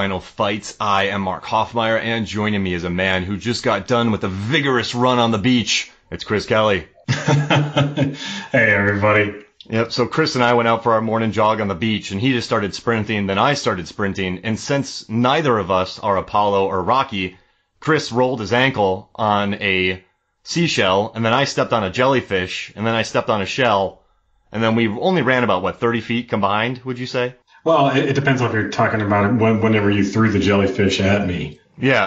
final fights. I am Mark Hoffmeyer, and joining me is a man who just got done with a vigorous run on the beach. It's Chris Kelly. Hey, everybody. Yep, so Chris and I went out for our morning jog on the beach, and he just started sprinting, then I started sprinting, and since neither of us are Apollo or Rocky, Chris rolled his ankle on a seashell, and then I stepped on a jellyfish, and then I stepped on a shell, and then we only ran about, 30 feet combined, would you say? Well, it depends on if you're talking about whenever you threw the jellyfish at me. Yeah.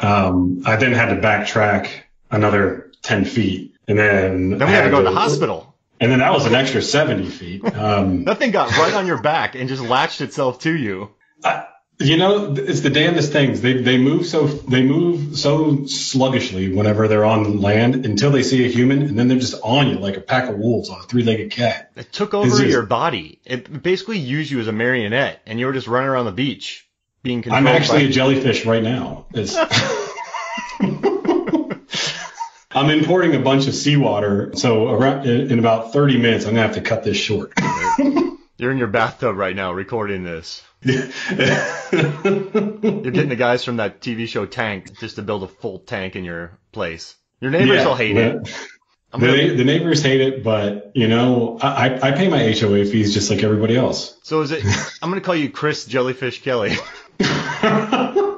I then had to backtrack another 10 feet, and then we had to go to the hospital. And then that was an extra 70 feet. That thing got right on your back and just latched itself to you. It's the damnedest things. They move so sluggishly whenever they're on land until they see a human, and then they're just on you like a pack of wolves on a three-legged cat. It took over your body. It basically used you as a marionette, and you were just running around the beach being controlled. I'm actually a jellyfish right now. I'm importing a bunch of seawater, so in about 30 minutes, I'm going to have to cut this short. You're in your bathtub right now recording this. You're getting the guys from that TV show Tank just to build a full tank in your place. Your neighbors will hate it. The neighbors hate it, but, I pay my HOA fees just like everybody else. So I'm going to call you Chris Jellyfish Kelly.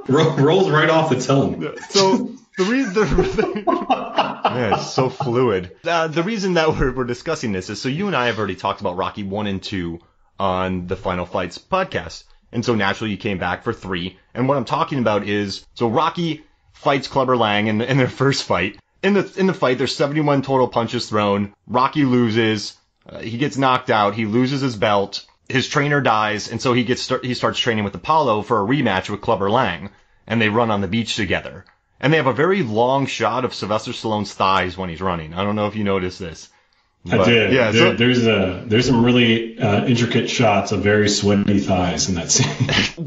Rolls right off the tongue. So man, it's so fluid. The reason that we're discussing this is so you and I have already talked about Rocky 1 and 2 on the Final Fights podcast. And so naturally you came back for 3. And what I'm talking about is, so Rocky fights Clubber Lang in their first fight. In the fight, there's 71 total punches thrown. Rocky loses. He gets knocked out. He loses his belt. His trainer dies. And so he starts training with Apollo for a rematch with Clubber Lang. And they run on the beach together. And they have a very long shot of Sylvester Stallone's thighs when he's running. I don't know if you noticed this. I did. Yeah, there's some really intricate shots of very sweaty thighs in that scene.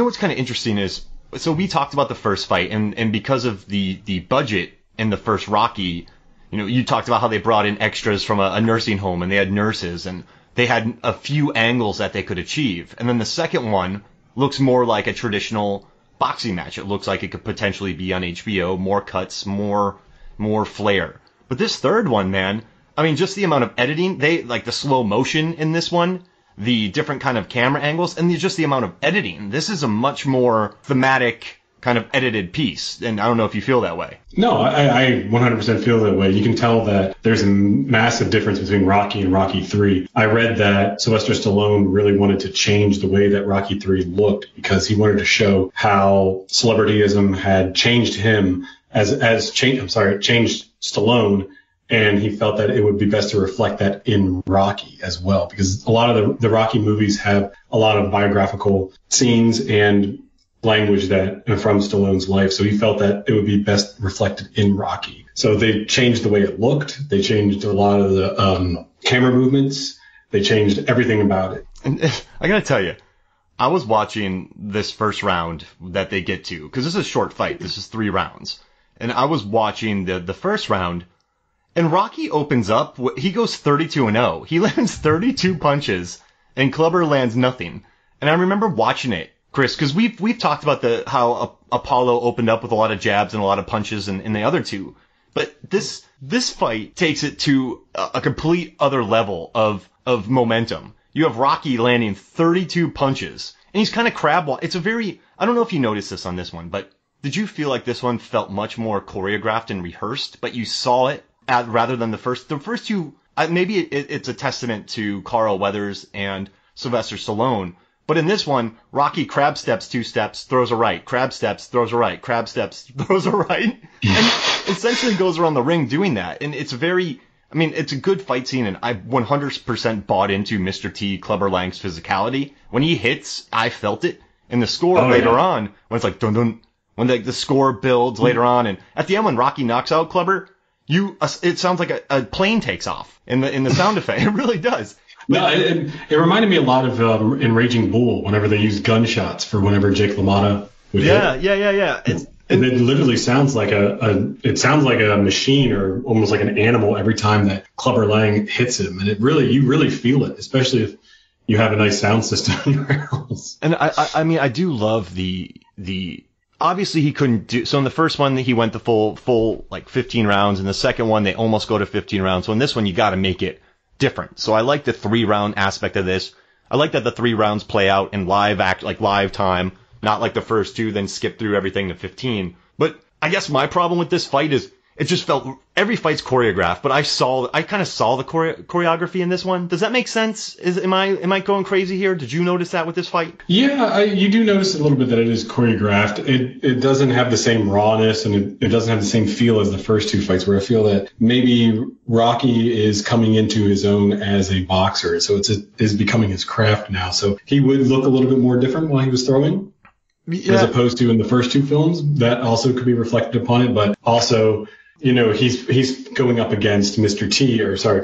What's kind of interesting is, so we talked about the first fight, and because of the budget in the first Rocky, you talked about how they brought in extras from a nursing home, and they had nurses, and they had a few angles that they could achieve. And then the second one looks more like a traditional boxing match. It looks like it could potentially be on HBO. More cuts, more flair. But this third one, man, I mean, just the amount of editing, they like the slow motion in this one, the different kind of camera angles, and just the amount of editing. This is a much more thematic kind of edited piece, and I don't know if you feel that way. No, I 100% feel that way. You can tell that there's a massive difference between Rocky and Rocky 3. I read that Sylvester Stallone really wanted to change the way that Rocky 3 looked because he wanted to show how celebrityism had changed him changed Stallone, and he felt that it would be best to reflect that in Rocky as well, because a lot of the Rocky movies have a lot of biographical scenes and language that from Stallone's life, so he felt that it would be best reflected in Rocky. So they changed the way it looked. They changed a lot of the camera movements. They changed everything about it. And I gotta tell you, I was watching this first round that they get to, because this is a short fight. This is 3 rounds, and I was watching the first round, and Rocky opens up. He goes 32-0. He lands 32 punches, and Clubber lands nothing. And I remember watching it, Chris, because we've talked about how Apollo opened up with a lot of jabs and a lot of punches in the other two, but this fight takes it to a complete other level of momentum. You have Rocky landing 32 punches, and he's kind of it's a very, I don't know if you noticed this on this one, but did you feel like this one felt much more choreographed and rehearsed? But you saw it rather than the first two. Maybe it's a testament to Carl Weathers and Sylvester Stallone. But in this one, Rocky crab steps 2 steps, throws a right, crab steps, throws a right, crab steps, throws a right, and essentially goes around the ring doing that. And it's it's a good fight scene, and I 100% bought into Mr. T, Clubber Lang's physicality. When he hits, I felt it. And the score later on, when it's like dun dun, when the score builds later on, and at the end when Rocky knocks out Clubber, it sounds like a plane takes off in the sound effect. It really does. No, it reminded me a lot of in Raging Bull whenever they used gunshots for whenever Jake Lamotta would hit. Yeah. And it literally sounds like a machine or almost like an animal every time that Clubber Lang hits him, and you really feel it, especially if you have a nice sound system in your house. And I mean, I do love the obviously he couldn't do, so in the first one he went the full like 15 rounds. In the second one, they almost go to 15 rounds. So in this one, you got to make it different. So I like the 3-round aspect of this. I like that the 3 rounds play out in live time, not like the first two, then skip through everything to 15. But I guess my problem with this fight is it just felt every fight's choreographed, but I kind of saw the choreography in this one. Does that make sense? Am I going crazy here? Did you notice that with this fight? Yeah, you do notice a little bit that it is choreographed. It doesn't have the same rawness, and it doesn't have the same feel as the first two fights, where I feel that maybe Rocky is coming into his own as a boxer, so it's becoming his craft now. So he would look a little bit more different while he was throwing. Yeah. As opposed to in the first two films. That also could be reflected upon it, but also, you know, he's going up against Mr. T, or sorry,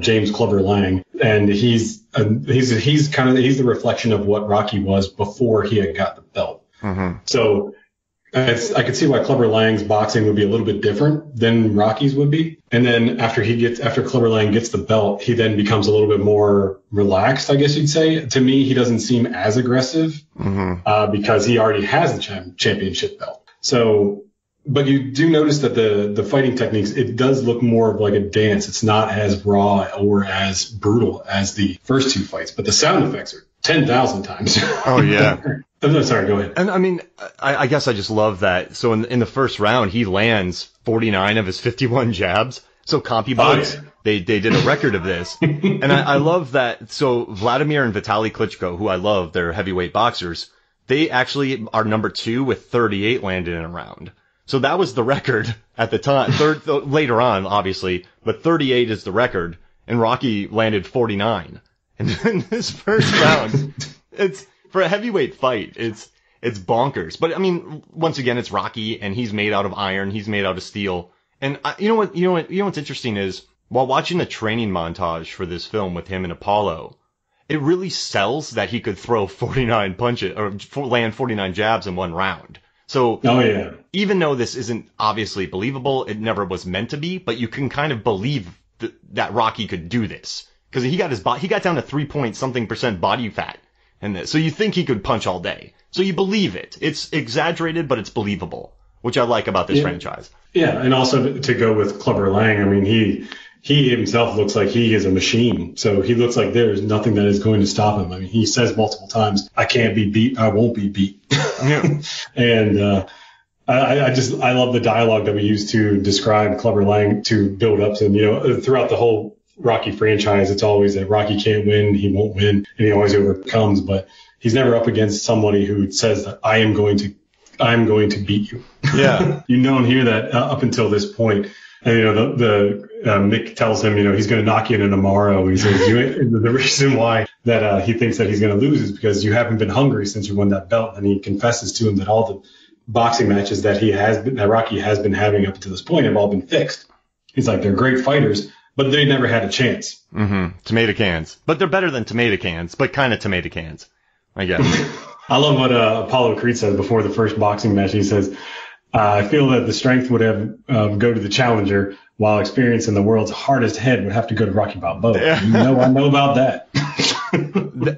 James Clubber Lang, and he's the reflection of what Rocky was before he had got the belt. Mm-hmm. So I could see why Clubber Lang's boxing would be a little bit different than Rocky's would be. And then after Clubber Lang gets the belt, he then becomes a little bit more relaxed, I guess you'd say. To me, he doesn't seem as aggressive, mm-hmm. Because he already has the championship belt. So, but you do notice that the fighting techniques, it does look more of like a dance. It's not as raw or as brutal as the first two fights, but the sound effects are 10,000 times. Oh, yeah. I'm sorry, go ahead. And I mean, I guess I just love that. So in the first round, he lands 49 of his 51 jabs. So CompuBox, oh, yeah. They did a record of this. And I love that. So Vladimir and Vitaly Klitschko, who I love, they're heavyweight boxers. They actually are number 2 with 38 landed in a round. So that was the record at the time. Later on, obviously, but 38 is the record, and Rocky landed 49. And in this first round, it's for a heavyweight fight. It's bonkers. But I mean, once again, it's Rocky, and he's made out of iron. He's made out of steel. And what's interesting is while watching the training montage for this film with him and Apollo, it really sells that he could throw 49 punches or land 49 jabs in one round. So, oh, yeah. Even though this isn't obviously believable, it never was meant to be, but you can kind of believe that Rocky could do this. Because he got down to 3-point-something% body fat in this. So you think he could punch all day. So you believe it. It's exaggerated, but it's believable, which I like about this franchise. Yeah, and also to go with Clubber Lang, I mean, he himself looks like he is a machine. So he looks like there's nothing that is going to stop him. I mean, he says multiple times, I can't be beat. I won't be beat. Yeah. And I love the dialogue that we use to describe Clubber Lang to build up to him. You know, throughout the whole Rocky franchise, it's always that Rocky can't win, he won't win, and he always overcomes. But he's never up against somebody who says that I am going to beat you. Yeah, you don't hear that up until this point. And, you know, the Mick tells him, you know, he's going to knock you in tomorrow. He says, the reason why that he thinks that he's going to lose is because you haven't been hungry since you won that belt. And he confesses to him that all the boxing matches that Rocky has been having up to this point have all been fixed. He's like, they're great fighters, but they never had a chance. Mm-hmm. Tomato cans. But they're better than tomato cans, but kind of tomato cans, I guess. I love what Apollo Creed says before the first boxing match. He says, I feel that the strength would have go to the challenger, while experience in the world's hardest head would have to go to Rocky Balboa. Yeah. You know, I know about that.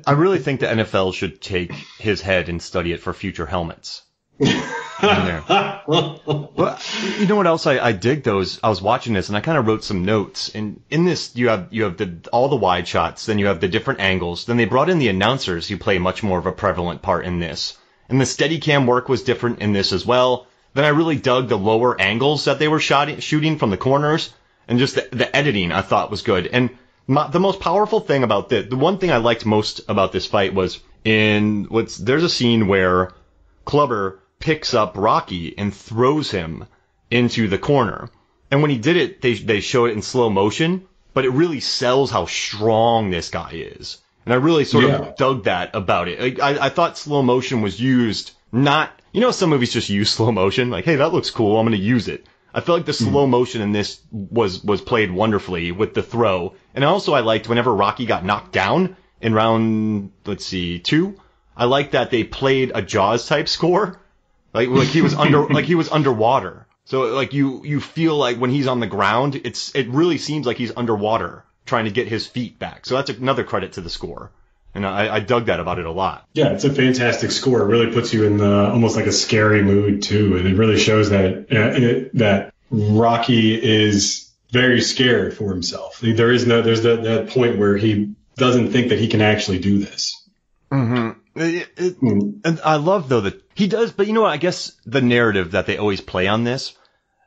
I really think the NFL should take his head and study it for future helmets. But you know what else I dig though is I was watching this and I kind of wrote some notes. And in this, you have all the wide shots, then you have the different angles. Then they brought in the announcers who play much more of a prevalent part in this. And the Steadicam work was different in this as well. Then I really dug the lower angles that they were shooting from the corners, and just the editing I thought was good. And the most powerful thing about the one thing I liked most about this fight was there's a scene where Clubber picks up Rocky and throws him into the corner. And when he did it, they show it in slow motion, but it really sells how strong this guy is. And I really sort of dug that about it. I thought slow motion was used not... You know, some movies just use slow motion. Like, hey, that looks cool. I'm going to use it. I feel like the slow motion in this was played wonderfully with the throw. And also I liked whenever Rocky got knocked down in round, 2, I liked that they played a Jaws type score. Like he was underwater. So like you feel like when he's on the ground, it really seems like he's underwater trying to get his feet back. So that's another credit to the score. And I dug that about it a lot. Yeah, it's a fantastic score. It really puts you in the, almost like a scary mood, too. And it really shows that that Rocky is very scared for himself. There is no, there's that point where he doesn't think that he can actually do this. Mm-hmm. And I love, though, that he does. But, you know what? I guess the narrative that they always play on this,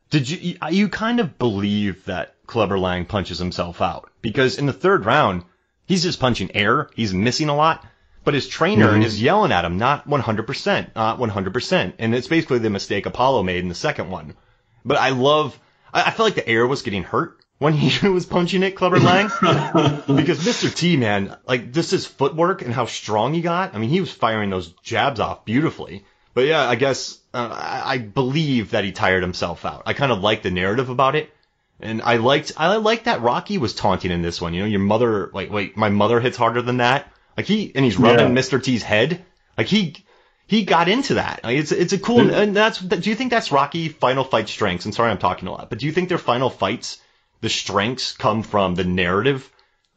did you kind of believe that Clubber Lang punches himself out? Because in the third round, he's just punching air. He's missing a lot. But his trainer is yelling at him, not 100%, not 100%. And it's basically the mistake Apollo made in the second one. But I felt like the air was getting hurt when he was punching at Clubber Lang. Because Mr. T, man, like, just his footwork and how strong he got. I mean, he was firing those jabs off beautifully. But yeah, I guess I believe that he tired himself out. I kind of liked the narrative about it. And I liked that Rocky was taunting in this one. You know, your mother, like, wait, my mother hits harder than that. Like he's rubbing Mr. T's head. Like he got into that. Like it's a cool, and that's, do you think that's Rocky final fight strengths? I'm sorry I'm talking a lot, but do you think their final fights, the strengths come from the narrative?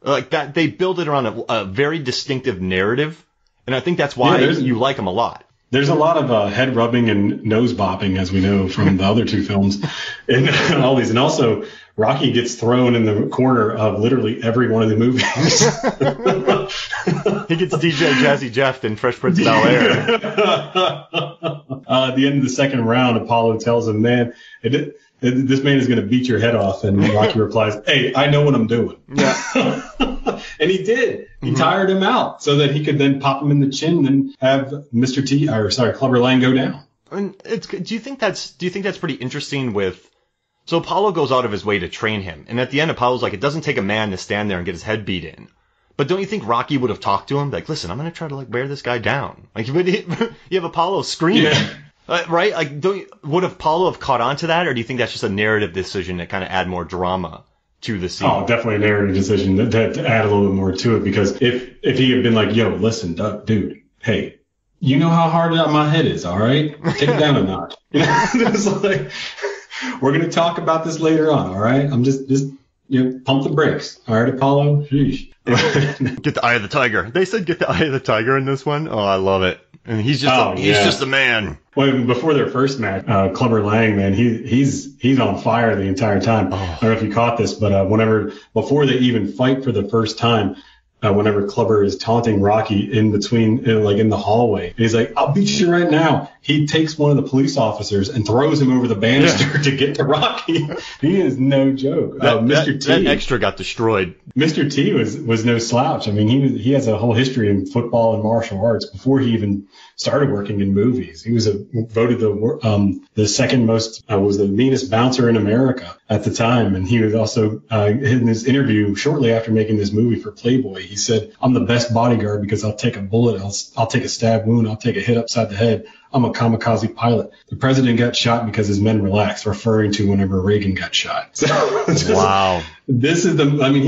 Like that, they build it around a very distinctive narrative. And I think that's why you like them a lot. There's a lot of head rubbing and nose bopping, as we know from the other two films, and all these. And also, Rocky gets thrown in the corner of literally every one of the movies. He gets DJ Jazzy Jeff in Fresh Prince of Bel Air. At the end of the second round, Apollo tells him, "Man, this man is going to beat your head off." And Rocky replies, "Hey, I know what I'm doing." Yeah. And he did. He tired him out so that he could then pop him in the chin and have Clubber Lang go down. And do you think that's pretty interesting with, so Apollo goes out of his way to train him. And at the end, Apollo's like, it doesn't take a man to stand there and get his head beat in. But don't you think Rocky would have talked to him? Like, listen, I'm going to try to like wear this guy down. Like you have Apollo screaming, right? Like would Apollo have caught on to that? Or do you think that's just a narrative decision to kind of add more drama to the scene? Oh, definitely a narrative decision to add a little bit more to it, because if he had been like, yo, listen, dude, hey, you know how hard my head is, all right? Take it down a notch. You know, it's like, we're going to talk about this later on, all right? I'm just pump the brakes. All right, Apollo? Sheesh. Get the eye of the tiger. They said get the eye of the tiger in this one. Oh, I love it. And he's just a man. Well, before their first match, Clubber Lang, man, he's on fire the entire time. Oh. I don't know if you caught this, but before they even fight for the first time, whenever Clubber is taunting Rocky in the hallway, and he's like, "I'll beat you right now." He takes one of the police officers and throws him over the banister to get to Rocky. He is no joke. Mr. T extra got destroyed. Mr. T was no slouch. I mean, he has a whole history in football and martial arts before he even started working in movies. He was voted the second most was the meanest bouncer in America at the time, and he was also in this interview shortly after making this movie for Playboy. He said, "I'm the best bodyguard because I'll take a bullet, I'll take a stab wound, I'll take a hit upside the head. I'm a kamikaze pilot. The president got shot because his men relaxed," referring to whenever Reagan got shot. So, wow. He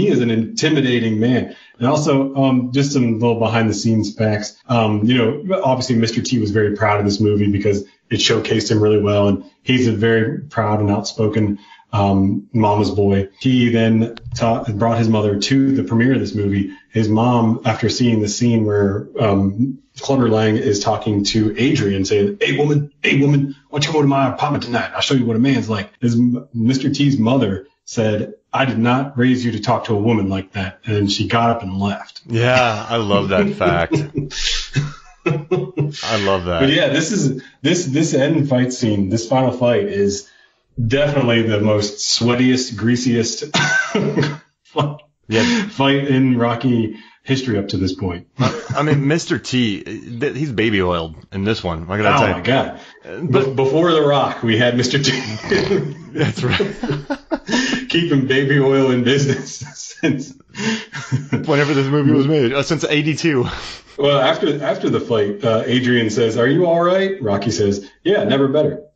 is an intimidating man. And also, just some little behind the scenes facts. Obviously Mr. T was very proud of this movie because it showcased him really well. And he's a very proud and outspoken mama's boy. He then brought his mother to the premiere of this movie. His mom, after seeing the scene where Clubber Lang is talking to Adrian, saying, hey woman, why don't you go to my apartment tonight? I'll show you what a man's like. His Mr. T's mother said, "I did not raise you to talk to a woman like that," and she got up and left. Yeah, I love that fact. I love that. But yeah, this end fight scene, this final fight is definitely the most sweatiest, greasiest fight in Rocky history up to this point. I mean, Mr. T, he's baby oiled in this one. What can I tell you? Oh my God! But before The Rock, we had Mr. T. That's right. Keeping baby oil in business since whenever this movie was made, since '82. Well, after the fight, Adrian says, "Are you all right?" Rocky says, "Yeah, never better."